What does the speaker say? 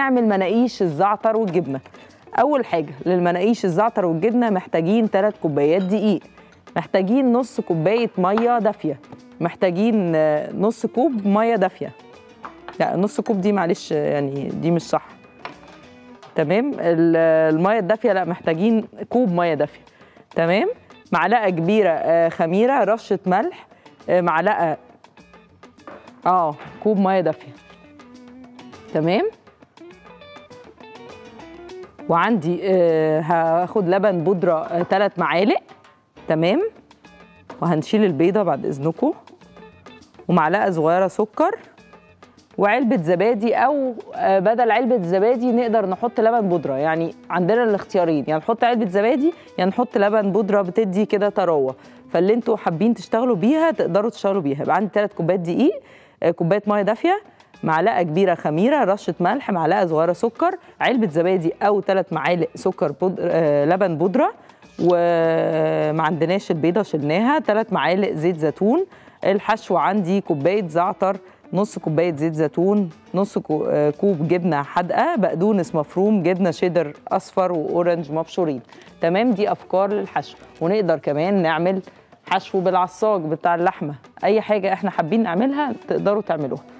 نعمل مناقيش الزعتر والجبنه. اول حاجه للمناقيش الزعتر والجبنه محتاجين 3 كوبايات دقيق، محتاجين نص كوبايه ميه دافيه، محتاجين نص كوب ميه دافيه. لا نص كوب دي معلش يعني دي مش صح. تمام الميه الدافيه لا محتاجين كوب ميه دافيه. تمام معلقه كبيره خميره، رشه ملح، معلقه كوب ميه دافيه. تمام وعندي هاخد لبن بودرة 3 معالق. تمام وهنشيل البيضة بعد إذنكم، ومعلقة صغيرة سكر، وعلبة زبادي، أو بدل علبة زبادي نقدر نحط لبن بودرة. يعني عندنا الاختيارين، يعني نحط علبة زبادي يعني نحط لبن بودرة، بتدي كده طراوة. فاللي انتوا حابين تشتغلوا بيها تقدروا تشتغلوا بيها. يبقى عندي 3 كوبايات دقيق، كوباية مية دافية، معلقه كبيره خميره، رشه ملح، معلقه صغيره سكر، علبه زبادي او 3 معالق سكر لبن بودره، وما عندناش البيضه شلناها، 3 معالق زيت زيتون. الحشو عندي كوبايه زعتر، نص كوبايه زيت زيتون، نص كوب جبنه حادقه، بقدونس مفروم، جبنه شيدر اصفر، واورنج مبشورين. تمام دي افكار للحشو. ونقدر كمان نعمل حشو بالعصاج بتاع اللحمه، اي حاجه احنا حابين نعملها تقدروا تعملوها.